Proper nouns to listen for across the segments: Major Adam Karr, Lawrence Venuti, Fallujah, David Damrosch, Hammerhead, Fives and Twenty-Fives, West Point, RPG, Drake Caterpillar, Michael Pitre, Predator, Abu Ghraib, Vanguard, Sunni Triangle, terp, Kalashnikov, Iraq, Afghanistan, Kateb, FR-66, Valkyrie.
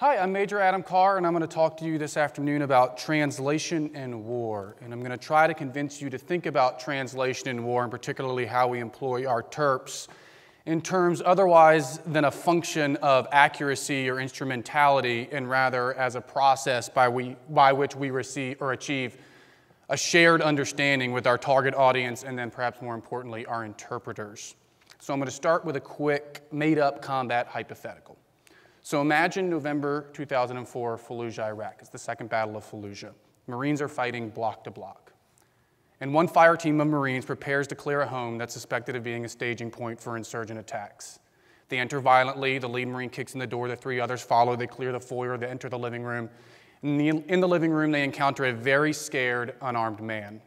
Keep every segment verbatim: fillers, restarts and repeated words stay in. Hi, I'm Major Adam Karr, and I'm going to talk to you this afternoon about translation and war. And I'm going to try to convince you to think about translation and war, and particularly how we employ our terps in terms otherwise than a function of accuracy or instrumentality, and rather as a process by, we, by which we receive or achieve a shared understanding with our target audience and then perhaps more importantly, our interpreters. So I'm going to start with a quick made-up combat hypothetical. So imagine November two thousand four, Fallujah, Iraq. It's the second battle of Fallujah. Marines are fighting block to block. And one fire team of Marines prepares to clear a home that's suspected of being a staging point for insurgent attacks. They enter violently. The lead Marine kicks in the door. The three others follow. They clear the foyer. They enter the living room. In the, in the living room, they encounter a very scared, unarmed man.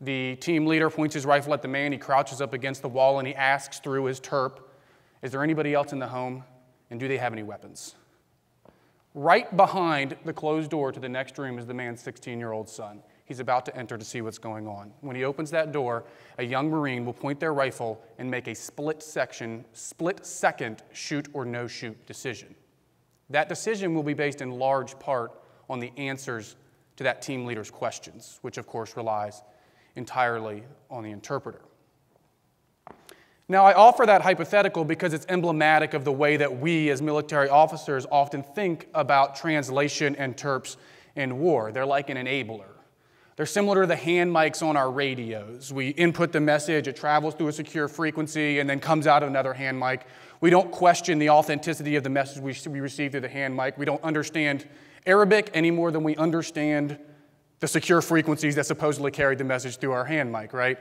The team leader points his rifle at the man. He crouches up against the wall, and he asks through his terp, "Is there anybody else in the home? And do they have any weapons?" Right behind the closed door to the next room is the man's sixteen-year-old son. He's about to enter to see what's going on. When he opens that door, a young Marine will point their rifle and make a split section, split second shoot or no shoot decision. That decision will be based in large part on the answers to that team leader's questions, which of course relies entirely on the interpreter. Now, I offer that hypothetical because it's emblematic of the way that we as military officers often think about translation and terps in war. They're like an enabler. They're similar to the hand mics on our radios. We input the message, it travels through a secure frequency, and then comes out of another hand mic. We don't question the authenticity of the message we receive through the hand mic. We don't understand Arabic any more than we understand the secure frequencies that supposedly carried the message through our hand mic, right?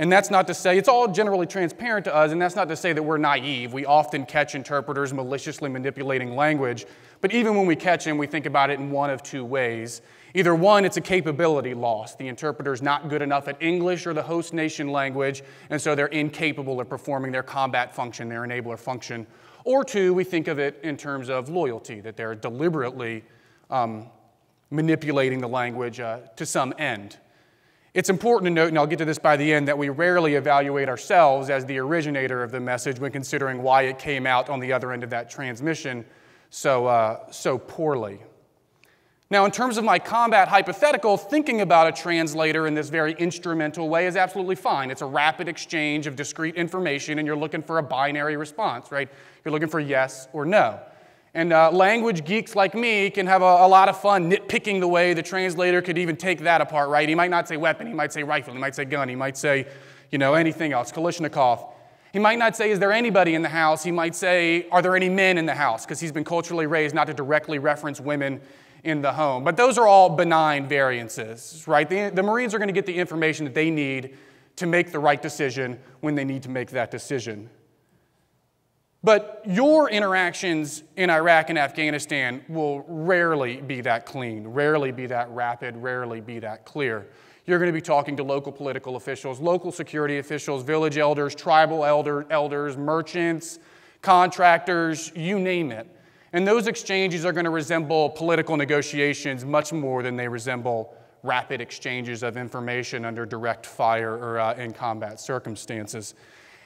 And that's not to say, it's all generally transparent to us, and that's not to say that we're naive. We often catch interpreters maliciously manipulating language, but even when we catch them, we think about it in one of two ways. Either one, it's a capability loss. The interpreter's not good enough at English or the host nation language, and so they're incapable of performing their combat function, their enabler function. Or two, we think of it in terms of loyalty, that they're deliberately um, manipulating the language uh, to some end. It's important to note, and I'll get to this by the end, that we rarely evaluate ourselves as the originator of the message when considering why it came out on the other end of that transmission so, uh, so poorly. Now, in terms of my combat hypothetical, thinking about a translator in this very instrumental way is absolutely fine. It's a rapid exchange of discrete information, and you're looking for a binary response, right? You're looking for yes or no. And uh, language geeks like me can have a, a lot of fun nitpicking the way the translator could even take that apart, right? He might not say weapon, he might say rifle, he might say gun, he might say, you know, anything else, Kalashnikov. He might not say, is there anybody in the house? He might say, are there any men in the house? Because he's been culturally raised not to directly reference women in the home. But those are all benign variances, right? The, the Marines are going to get the information that they need to make the right decision when they need to make that decision. But your interactions in Iraq and Afghanistan will rarely be that clean, rarely be that rapid, rarely be that clear. You're going to be talking to local political officials, local security officials, village elders, tribal elder, elders, merchants, contractors, you name it. And those exchanges are going to resemble political negotiations much more than they resemble rapid exchanges of information under direct fire or uh, in combat circumstances.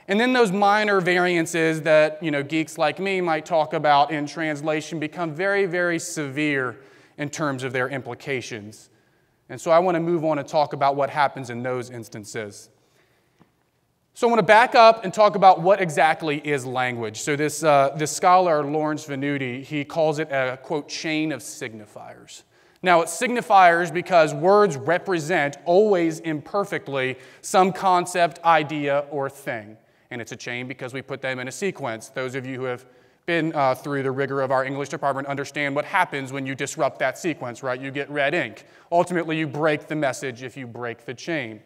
And then those minor variances that, you know, geeks like me might talk about in translation become very, very severe in terms of their implications. And so I want to move on and talk about what happens in those instances. So I want to back up and talk about what exactly is language. So this, uh, this scholar, Lawrence Venuti, he calls it a, quote, chain of signifiers. Now, it's signifiers because words represent, always imperfectly, some concept, idea, or thing. And it's a chain because we put them in a sequence. Those of you who have been uh, through the rigor of our English department understand what happens when you disrupt that sequence, right? You get red ink. Ultimately, you break the message if you break the chain.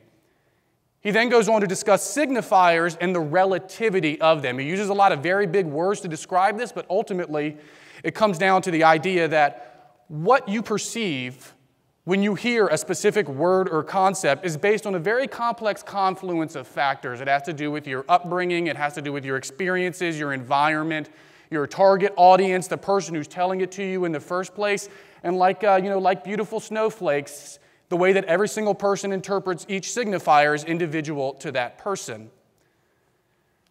He then goes on to discuss signifiers and the relativity of them. He uses a lot of very big words to describe this, but ultimately, it comes down to the idea that what you perceive when you hear a specific word or concept is based on a very complex confluence of factors. It has to do with your upbringing, it has to do with your experiences, your environment, your target audience, the person who's telling it to you in the first place, and like, uh, you know, like beautiful snowflakes, the way that every single person interprets each signifier is individual to that person.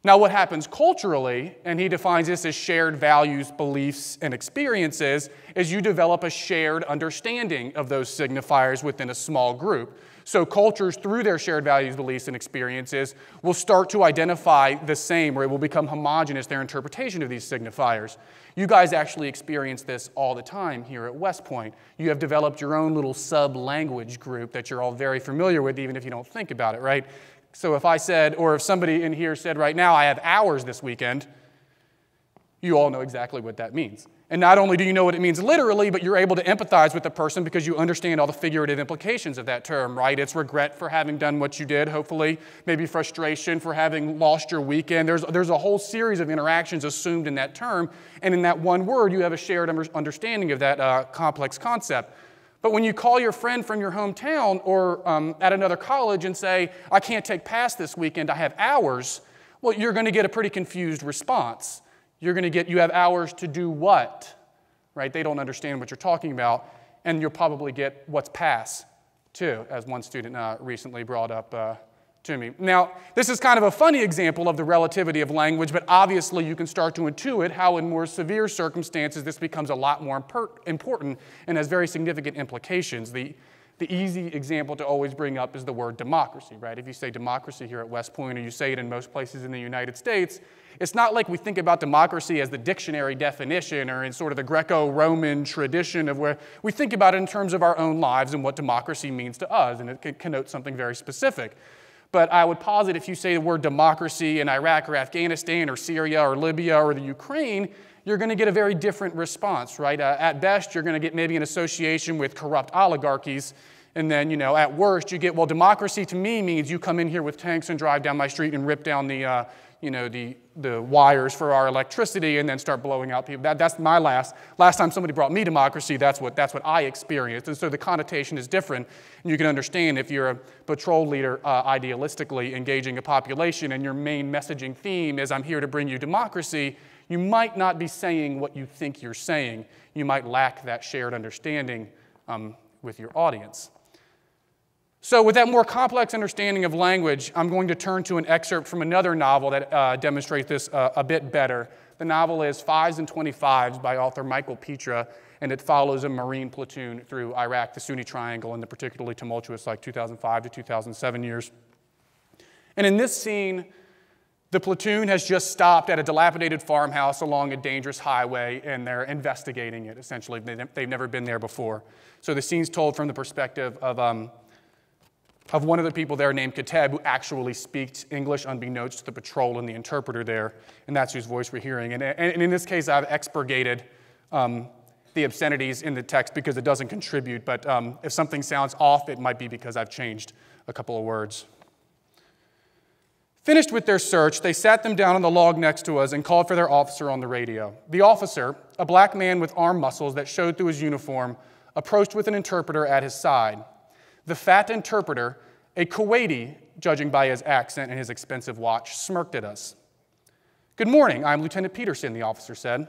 Now, what happens culturally, and he defines this as shared values, beliefs, and experiences, is you develop a shared understanding of those signifiers within a small group. So cultures, through their shared values, beliefs, and experiences, will start to identify the same, or it will become homogenous, their interpretation of these signifiers. You guys actually experience this all the time here at West Point. You have developed your own little sub-language group that you're all very familiar with, even if you don't think about it, right? So if I said, or if somebody in here said right now, I have hours this weekend, you all know exactly what that means. And not only do you know what it means literally, but you're able to empathize with the person because you understand all the figurative implications of that term, right? It's regret for having done what you did, hopefully, maybe frustration for having lost your weekend. There's, there's a whole series of interactions assumed in that term, and in that one word, you have a shared understanding of that uh, complex concept. But when you call your friend from your hometown or um, at another college and say, I can't take pass this weekend, I have hours, well, you're going to get a pretty confused response. You're going to get, you have hours to do what? Right? They don't understand what you're talking about. And you'll probably get what's pass, too, as one student uh, recently brought up uh, to me. Now, this is kind of a funny example of the relativity of language, but obviously you can start to intuit how in more severe circumstances this becomes a lot more important and has very significant implications. The, the easy example to always bring up is the word democracy, right? If you say democracy here at West Point, or you say it in most places in the United States, it's not like we think about democracy as the dictionary definition or in sort of the Greco-Roman tradition of where we think about it in terms of our own lives and what democracy means to us, and it connotes something very specific. But I would posit if you say the word democracy in Iraq or Afghanistan or Syria or Libya or the Ukraine, you're going to get a very different response, right? Uh, at best, you're going to get maybe an association with corrupt oligarchies. And then, you know, at worst, you get, well, democracy to me means you come in here with tanks and drive down my street and rip down the, uh, you know, the, the wires for our electricity and then start blowing out people. That, that's my last, last time somebody brought me democracy, that's what, that's what I experienced. And so the connotation is different. And you can understand if you're a patrol leader uh, idealistically engaging a population and your main messaging theme is I'm here to bring you democracy, you might not be saying what you think you're saying. You might lack that shared understanding um, with your audience. So with that more complex understanding of language, I'm going to turn to an excerpt from another novel that uh, demonstrates this uh, a bit better. The novel is Fives and Twenty-Fives by author Michael Pitre, and it follows a Marine platoon through Iraq, the Sunni Triangle, and the particularly tumultuous like two thousand five to two thousand seven years. And in this scene, the platoon has just stopped at a dilapidated farmhouse along a dangerous highway, and they're investigating it, essentially. They've never been there before. So the scene's told from the perspective of um, of one of the people there named Kateb, who actually speaks English unbeknownst to the patrol and the interpreter there, and that's whose voice we're hearing. And, and in this case, I've expurgated um, the obscenities in the text because it doesn't contribute, but um, if something sounds off, it might be because I've changed a couple of words. Finished with their search, they sat them down on the log next to us and called for their officer on the radio. The officer, a black man with arm muscles that showed through his uniform, approached with an interpreter at his side. The fat interpreter, a Kuwaiti, judging by his accent and his expensive watch, smirked at us. Good morning, I'm Lieutenant Peterson, the officer said.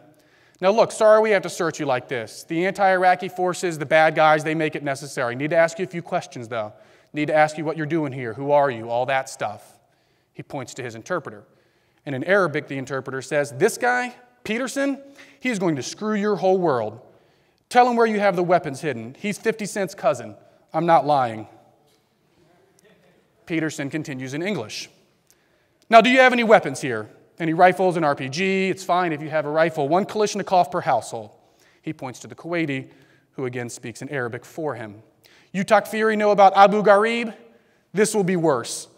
Now look, sorry we have to search you like this. The anti-Iraqi forces, the bad guys, they make it necessary. Need to ask you a few questions, though. Need to ask you what you're doing here, who are you, all that stuff. He points to his interpreter. And in Arabic, the interpreter says, this guy, Peterson, he's going to screw your whole world. Tell him where you have the weapons hidden. He's fifty cent's cousin. I'm not lying. Peterson continues in English. Now, do you have any weapons here? Any rifles, an R P G? It's fine if you have a rifle. One Kalashnikov per household. He points to the Kuwaiti, who again speaks in Arabic for him. You Takfiri know about Abu Ghraib? This will be worse.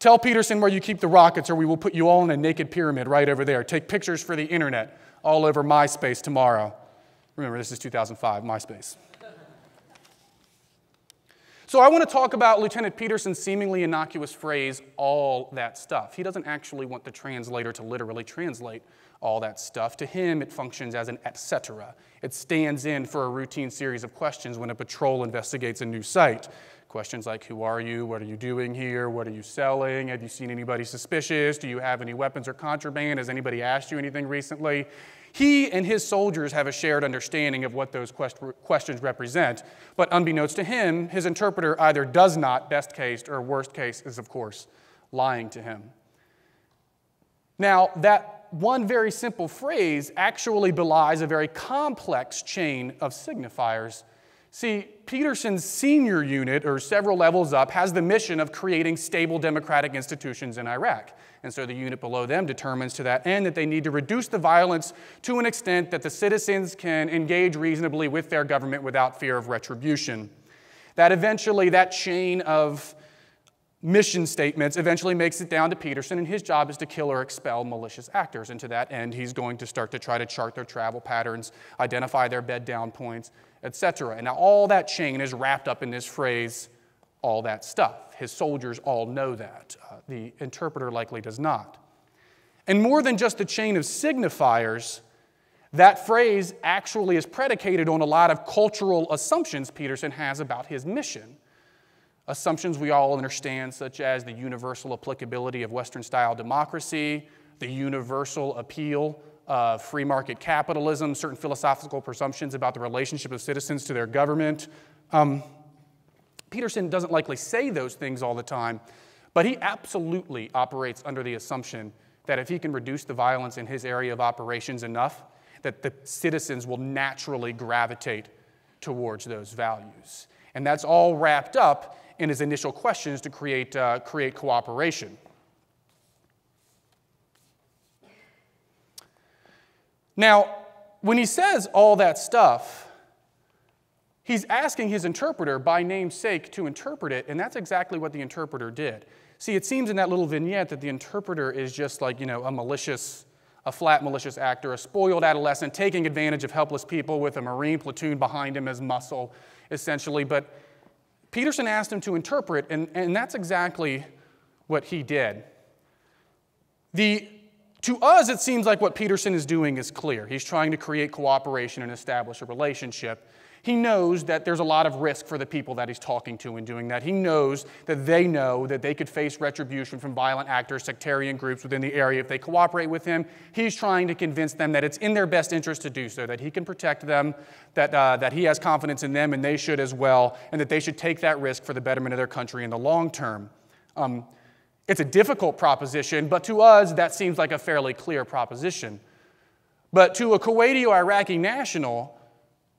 Tell Peterson where you keep the rockets or we will put you all in a naked pyramid right over there. Take pictures for the internet all over MySpace tomorrow. Remember, this is two thousand five, MySpace. So I want to talk about Lieutenant Peterson's seemingly innocuous phrase, all that stuff. He doesn't actually want the translator to literally translate all that stuff. To him, it functions as an et cetera. It stands in for a routine series of questions when a patrol investigates a new site. Questions like, who are you? What are you doing here? What are you selling? Have you seen anybody suspicious? Do you have any weapons or contraband? Has anybody asked you anything recently? He and his soldiers have a shared understanding of what those quest questions represent, but unbeknownst to him, his interpreter either does not, best case, or worst case is, of course, lying to him. Now, that one very simple phrase actually belies a very complex chain of signifiers. See, Peterson's senior unit, or several levels up, has the mission of creating stable democratic institutions in Iraq. And so the unit below them determines to that end that they need to reduce the violence to an extent that the citizens can engage reasonably with their government without fear of retribution. That eventually, that chain of mission statements eventually makes it down to Peterson, and his job is to kill or expel malicious actors. And to that end, he's going to start to try to chart their travel patterns, identify their bed down points, et cetera. And now all that chain is wrapped up in this phrase, all that stuff. His soldiers all know that. Uh, the interpreter likely does not. And more than just the chain of signifiers, that phrase actually is predicated on a lot of cultural assumptions Peterson has about his mission. Assumptions we all understand, such as the universal applicability of Western-style democracy, the universal appeal of free market capitalism, certain philosophical presumptions about the relationship of citizens to their government. Um, Peterson doesn't likely say those things all the time, but he absolutely operates under the assumption that if he can reduce the violence in his area of operations enough, that the citizens will naturally gravitate towards those values. And that's all wrapped up in his initial questions to create, uh, create cooperation. Now, when he says all that stuff, he's asking his interpreter by name's sake to interpret it, and that's exactly what the interpreter did. See, it seems in that little vignette that the interpreter is just like, you know, a malicious, a flat malicious actor, a spoiled adolescent taking advantage of helpless people with a Marine platoon behind him as muscle, essentially. But Peterson asked him to interpret, and, and that's exactly what he did. The, to us, it seems like what Peterson is doing is clear. He's trying to create cooperation and establish a relationship. He knows that there's a lot of risk for the people that he's talking to in doing that. He knows that they know that they could face retribution from violent actors, sectarian groups within the area if they cooperate with him. He's trying to convince them that it's in their best interest to do so, that he can protect them, that, uh, that he has confidence in them and they should as well, and that they should take that risk for the betterment of their country in the long term. Um, it's a difficult proposition, but to us, that seems like a fairly clear proposition. But to a Kuwaiti or Iraqi national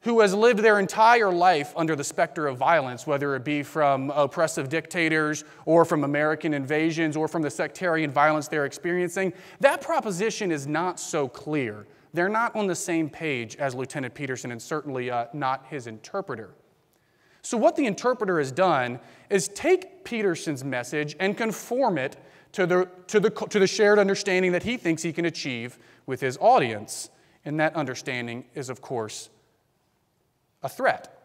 who has lived their entire life under the specter of violence, whether it be from oppressive dictators or from American invasions or from the sectarian violence they're experiencing, that proposition is not so clear. They're not on the same page as Lieutenant Peterson and certainly uh, not his interpreter. So what the interpreter has done is take Peterson's message and conform it to the, to the, to the shared understanding that he thinks he can achieve with his audience. And that understanding is, of course, a threat.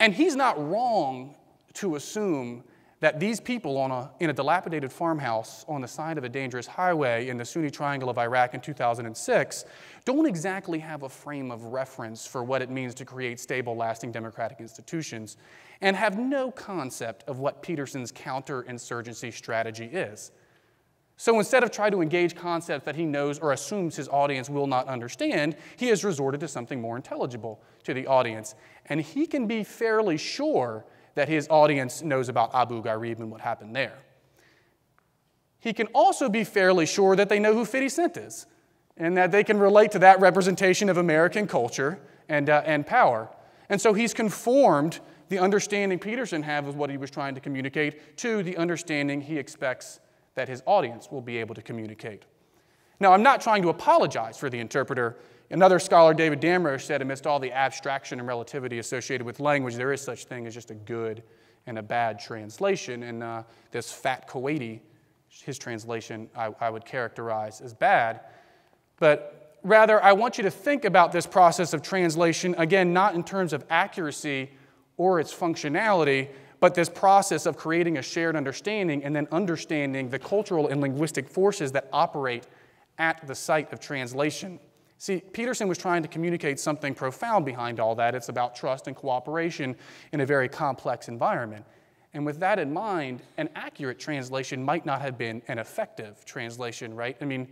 And he's not wrong to assume that these people on a, in a dilapidated farmhouse on the side of a dangerous highway in the Sunni Triangle of Iraq in two thousand six don't exactly have a frame of reference for what it means to create stable, lasting democratic institutions and have no concept of what Peterson's counterinsurgency strategy is. So instead of trying to engage concepts that he knows or assumes his audience will not understand, he has resorted to something more intelligible to the audience. And he can be fairly sure that his audience knows about Abu Ghraib and what happened there. He can also be fairly sure that they know who fifty Cent is and that they can relate to that representation of American culture and, uh, and power. And so he's conformed the understanding Peterson had of what he was trying to communicate to the understanding he expects that his audience will be able to communicate. Now, I'm not trying to apologize for the interpreter. Another scholar, David Damrosch, said amidst all the abstraction and relativity associated with language, there is such thing as just a good and a bad translation. And uh, this fat Kuwaiti, his translation I, I would characterize as bad. But rather, I want you to think about this process of translation, again, not in terms of accuracy or its functionality, but this process of creating a shared understanding and then understanding the cultural and linguistic forces that operate at the site of translation. See, Peterson was trying to communicate something profound behind all that. It's about trust and cooperation in a very complex environment. And with that in mind, an accurate translation might not have been an effective translation, right? I mean,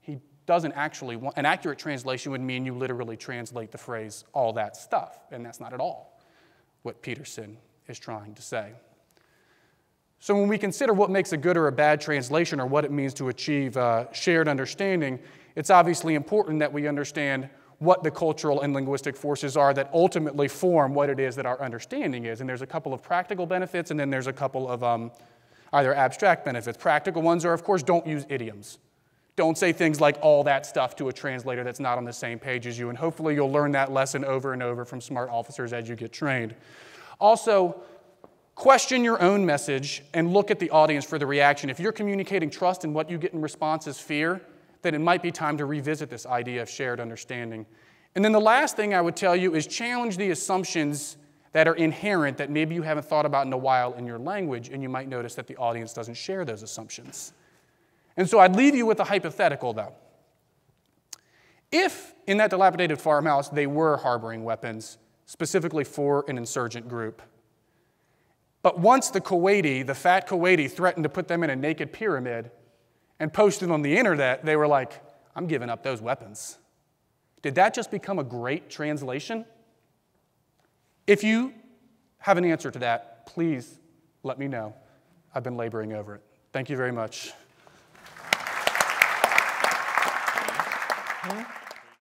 he doesn't actually want, an accurate translation would mean you literally translate the phrase, all that stuff, and that's not at all what Peterson is trying to say. So when we consider what makes a good or a bad translation or what it means to achieve uh, shared understanding, it's obviously important that we understand what the cultural and linguistic forces are that ultimately form what it is that our understanding is. And there's a couple of practical benefits, and then there's a couple of um, either abstract benefits. Practical ones are, of course, don't use idioms. Don't say things like all that stuff to a translator that's not on the same page as you, and hopefully you'll learn that lesson over and over from smart officers as you get trained. Also, question your own message and look at the audience for the reaction. If you're communicating trust and what you get in response is fear, then it might be time to revisit this idea of shared understanding. And then the last thing I would tell you is challenge the assumptions that are inherent that maybe you haven't thought about in a while in your language, and you might notice that the audience doesn't share those assumptions. And so I'd leave you with a hypothetical, though. If, in that dilapidated farmhouse, they were harboring weapons, specifically for an insurgent group, but once the Kuwaiti, the fat Kuwaiti, threatened to put them in a naked pyramid and posted on the internet, they were like, I'm giving up those weapons. Did that just become a great translation? If you have an answer to that, please let me know. I've been laboring over it. Thank you very much. Mm-hmm.